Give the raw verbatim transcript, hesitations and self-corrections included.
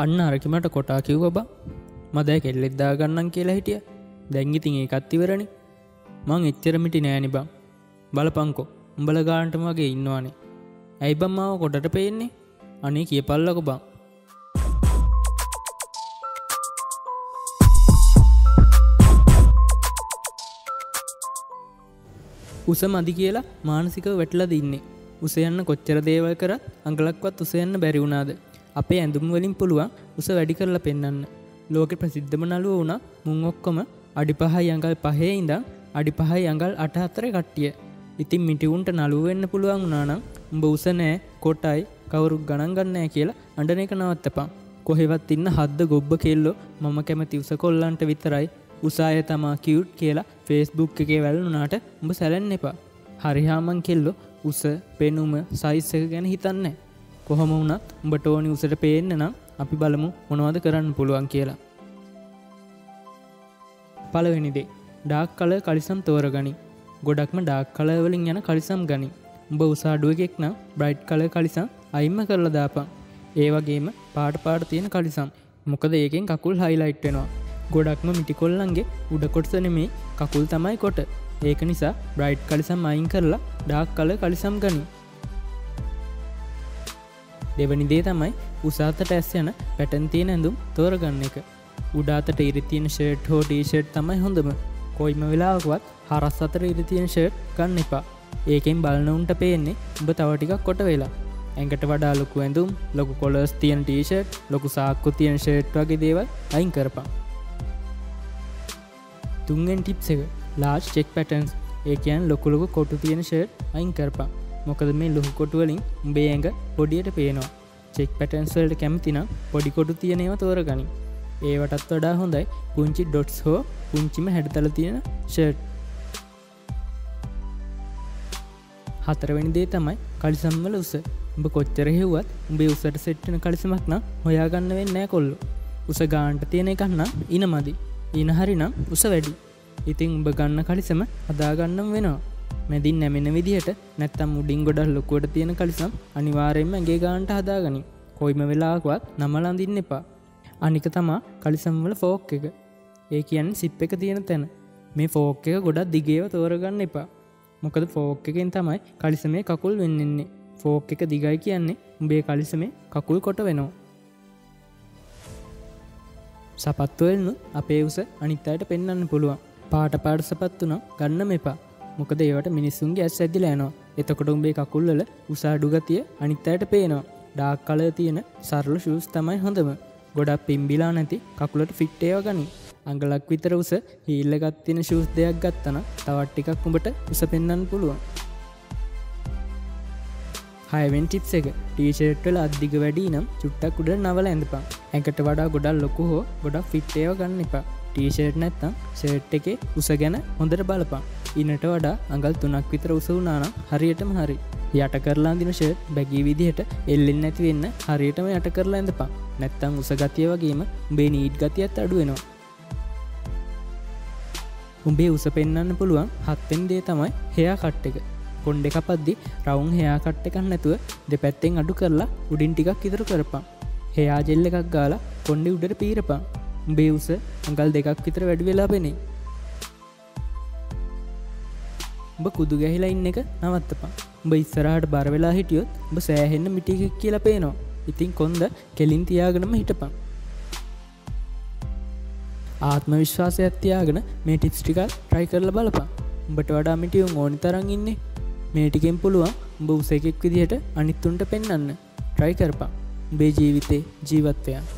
අන්න අරකිමට කොටා කිව්ව බා මම දැන් කෙල්ලෙක් දාගන්නම් කියලා හිටියා. දැන් ඉතින් ඒකත් ඉවරනේ. මං එච්චර මිටි නෑනේ බං. බලපංකෝ උඹලා ගානටම වගේ ඉන්නවනේ. ඇයි බං මාව කොටට පෙන්නේ? අනේ කියපල්ලකෝ බං. උස මදි කියලා මානසිකව වැටලා දින්නේ. උස යන්න කොච්චර දේවල් කරත් අඟලක්වත් උස යන්න බැරි වුණාද? අපේ ඇඳුම් වලින් පුළුවන් උස වැඩි කරලා පෙන්වන්න. ලෝකෙ ප්‍රසිද්ධම නළුව වුණා මුන් ඔක්කොම අඩි පහයි අඟල් පහේ ඉඳන් අඩි පහයි අඟල් අට හතරේ කට්ටිය. ඉතින් මිටි උන්ට නළුව වෙන්න පුළුවන් වුණා නම් උඹ උස නෑ කොටයි කවුරුත් ගණන් ගන්නෑ කියලා අඬන එක නවත්තපන්. කොහෙවත් ඉන්න හද්ද ගොබ්බ කෙල්ලෝ මම කැමති උස කොල්ලන්ට විතරයි උසය තමා කියුට් කියලා Facebook එකේ වැළලුණාට උඹ සැලෙන්න එපා. හරිහාමන් කෙල්ලෝ උස පෙනුම සයිස් එක ගැන හිතන්නේ. කොහොම වුණත් උඹට ඕනි උසට පේන්න නම් අපි බලමු මොනවද කරන්න පුළුවන් කියලා. පළවෙනි දේ ඩාක් කලර් කලිසම් තෝරගනි. ගොඩක්ම ඩාක් කලර් වලින් යන කලිසම් ගනි. උඹ උස අඩුව එකෙක් නම් බ්‍රයිට් කලර් කලිසම් අයින්ම කරලා දාපන්. ඒ වගේම පාට පාට තියෙන කලිසම්. මොකද ඒකෙන් කකුල් හයිලයිට් වෙනවා. ගොඩක්ම මිටි කොල්ලන්ගේ උඩ කොටස නෙමේ කකුල් තමයි කොට. ඒක නිසා බ්‍රයිට් කලිසම් අයින් කරලා ඩාක් කලර් කලිසම් ගනි. දෙවැනි දේ තමයි උසාතට ඇස් යන පැටන් තියෙන ඇඳුම් තෝරගන්න එක. උඩාතට ඉරි තියෙන ෂර්ට් හෝ ටී-ෂර්ට් තමයි හොඳම. කොයිම වෙලාවකවත් හරස් අතර ඉරි තියෙන ෂර්ට් ගන්න එපා. ඒකෙන් බලන උන්ට පේන්නේ උඹ තව ටිකක් කොට වෙලා. ඇඟට වඩා ලොකු ඇඳුම්, ලොකු කොලර්ස් තියෙන ටී-ෂර්ට්, ලොකු සාක්කු තියෙන ෂර්ට් වගේ දේවල් අයින් කරපන්. තුන්වෙනි ටිප්ස් එක large check patterns. ඒ කියන්නේ ලොකු ලොකු කොටු තියෙන ෂර්ට් අයින් කරපන්. මොකද මේ ලොහු කොටු වලින් උඹේ ඇඟ පොඩියට පේනවා. චෙක් පැටර්න්ස් වලට කැමති නම් පොඩි කොටු තියෙන ඒවා තෝරගනි. ඒවටත් වඩා හොඳයි පුංචි ඩොට්ස් හෝ පුංචිම හැඩතල තියෙන ෂර්ට්. හතරවෙනි දේ තමයි කලිසම් වල උස. උඹ කොච්චර හෙව්වත් උඹේ උසට සෙට් වෙන කලිසමක් නම් හොයාගන්න වෙන්නේ නැහැ කොල්ලෝ. උස ගානට තියෙන එකක් නම් ඉනමදි. ඉන හරිනම් උස වැඩි. ඉතින් උඹ ගන්න කලිසම හදාගන්නම වෙනවා. මැදින් නැමෙන විදිහට නැත්තම් උඩින් ගොඩක් ලොකුවට තියෙන කලිසම් අනිවාර්යයෙන්ම ඇඟේ ගන්නට හදාගනි. කොයිම වෙලාවකවත් නමල අඳින්න එපා. අනික තමයි කලිසම් වල ෆෝක් එක. ඒ කියන්නේ සිප් එක තියෙන තැන. මේ ෆෝක් එක ගොඩක් දිගේව තෝරගන්න එපා. මොකද ෆෝක් එකෙන් තමයි කලිසමේ කකුල් වෙන්නේ. ෆෝක් එක දිගයි කියන්නේ උඹේ කලිසමේ කකුල් කොට වෙනවා. සපත්තු වලින් අපේ උස අනිත් අයට පෙන්වන්න පුළුවන්. පාට පාට සපත්තු නම් ගන්න එපා. මොකද ඒවට මිනිස්සුන්ගේ ඇස් ඇදිලා යනවා. එතකොට උඹේ කකුල් වල උස අඩු ගතිය අනිත් අයට පේනවා. ඩාර්ක් කලර් තියෙන සරල ෂූස් තමයි හොඳම. ගොඩක් පිම්බිලා නැති කකුලට ෆිට් ඒවා ගනි. අඟලක් විතර උස හීල් එකක් තියෙන ෂූස් දෙකක් ගත්තා නම් තවත් ටිකක් උඹට උස පෙන්වන්න පුළුවන්. හයවෙනි ටිප්ස් එක ටී-ෂර්ට් වල අත් දිග වැඩි නම් චුට්ටක් උඩ නවලා ඇඳපන්. ඇඟට වඩා ගොඩක් ලොකු හෝ ගොඩක් ෆිට් ඒවා ගන්න එපා. ටී-ෂර්ට් නැත්තම් ෂර්ට් එකේ උස ගැන හොඳට බලපන්. ඉන්නට වඩා අඟල් තුනක් විතර උස වුණා නම් හරියටම හරි. යට කරලා අඳින ෂර්ට් බැගී විදිහට එල්ලෙන්නේ නැති වෙන්න හරියටම යට කරලා ඇඳපන්. නැත්තම් උස ගතිය වගේම උඹේ නීඩ් ගතියත් අඩු වෙනවා. උඹේ උස පෙන්වන්න පුළුවන් හත් වෙනි දේ තමයි hair cut එක. කොණ්ඩේ කපද්දි round hair cut එකක් නැතුව දෙපැත්තෙන් අඩු කරලා උඩින් ටිකක් ඉදිරිය කරපන්. hair gel එකක් ගාලා කොණ්ඩේ උඩට පීරපන්. උඹේ උස අඟල් දෙකක් විතර වැඩි වෙලා පෙනේ. උඹ කුදු ගැහිලා ඉන්න එක නවත්තපන්. උඹ ඉස්සරහට බර වෙලා හිටියොත් උඹ සෑහෙන්න මිටි එකක් කියලා පේනවා. ඉතින් කොන්ද කෙලින් තියාගෙනම හිටපන්. ආත්ම විශ්වාසයක් තියාගෙන මේ ටිප්ස් ටික try කරලා බලපන්. උඹට වඩා මිටියුන් ඕනි තරම් ඉන්නේ. මේ ටිකෙන් පුළුවන් උඹ උස එකෙක් විදිහට අනිත් උන්ට පෙන්වන්න. try කරපන්. උඹේ ජීවිතේ ජීවත් වෙන්න.